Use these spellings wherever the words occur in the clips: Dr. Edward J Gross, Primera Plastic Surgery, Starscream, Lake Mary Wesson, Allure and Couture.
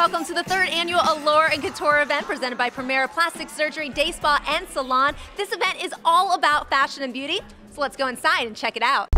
Welcome to the third annual Allure and Couture event presented by Primera Plastic Surgery, Day Spa, and Salon. This event is all about fashion and beauty, so let's go inside and check it out.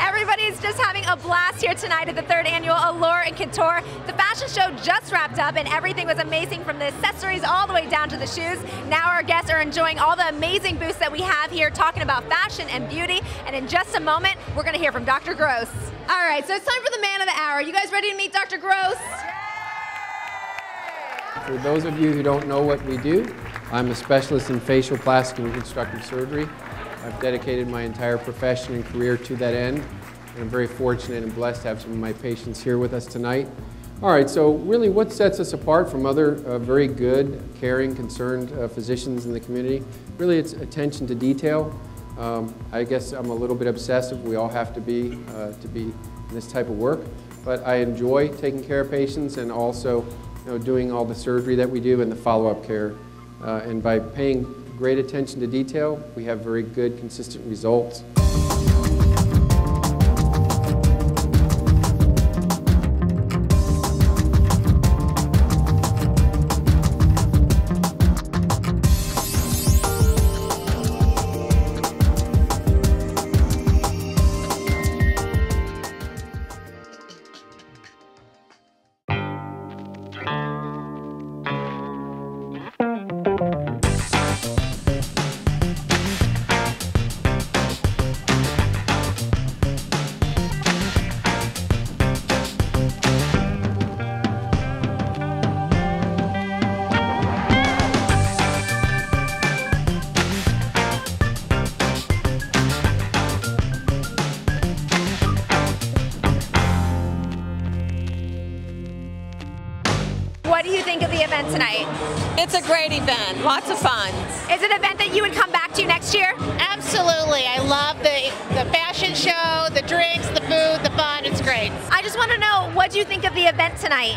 Everybody's just having a blast here tonight at the third annual Allure and Couture. The fashion show just wrapped up and everything was amazing, from the accessories all the way down to the shoes. Now our guests are enjoying all the amazing booths that we have here talking about fashion and beauty. And in just a moment, we're going to hear from Dr. Gross. All right, so it's time for the man of the hour. You guys ready to meet Dr. Gross? For those of you who don't know what we do, I'm a specialist in facial plastic and reconstructive surgery. I've dedicated my entire profession and career to that end, and I'm very fortunate and blessed to have some of my patients here with us tonight. All right, so really what sets us apart from other very good, caring, concerned physicians in the community? Really, it's attention to detail. I guess I'm a little bit obsessive. We all have to be in this type of work, but I enjoy taking care of patients and also, you know, doing all the surgery that we do and the follow-up care. And by paying great attention to detail, we have very good, consistent results. What do you think of the event tonight? It's a great event, lots of fun. Is it an event that you would come back to next year? Absolutely, I love the fashion show, the drinks, the food, the fun, it's great. I just want to know, what do you think of the event tonight?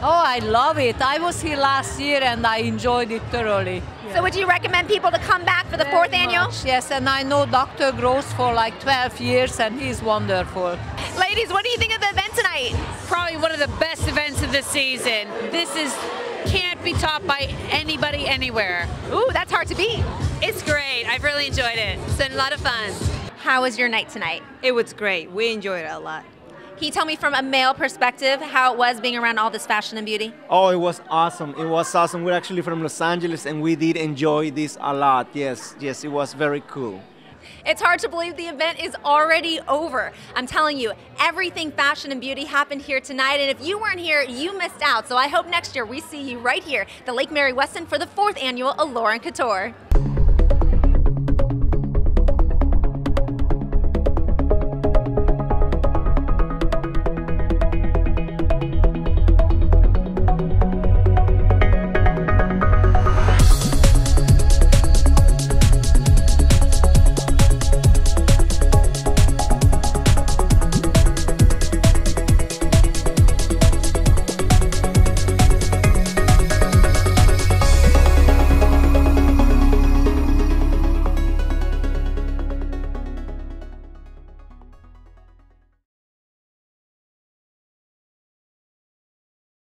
Oh, I love it. I was here last year and I enjoyed it thoroughly. Yeah. So would you recommend people to come back for the fourth annual? Yes, and I know Dr. Gross for like 12 years and he's wonderful. Ladies, what do you think of the event tonight? Probably one of the best events of the season. This can't be taught by anybody anywhere. Ooh, that's hard to beat. It's great. I've really enjoyed it. It's been a lot of fun. How was your night tonight? It was great. We enjoyed it a lot. Can you tell me from a male perspective how it was being around all this fashion and beauty? Oh, it was awesome. It was awesome. We're actually from Los Angeles and we did enjoy this a lot. Yes, yes, it was very cool. It's hard to believe the event is already over. I'm telling you, everything fashion and beauty happened here tonight, and if you weren't here, you missed out. So I hope next year we see you right here, the Lake Mary Wesson, for the fourth annual Allure and Couture.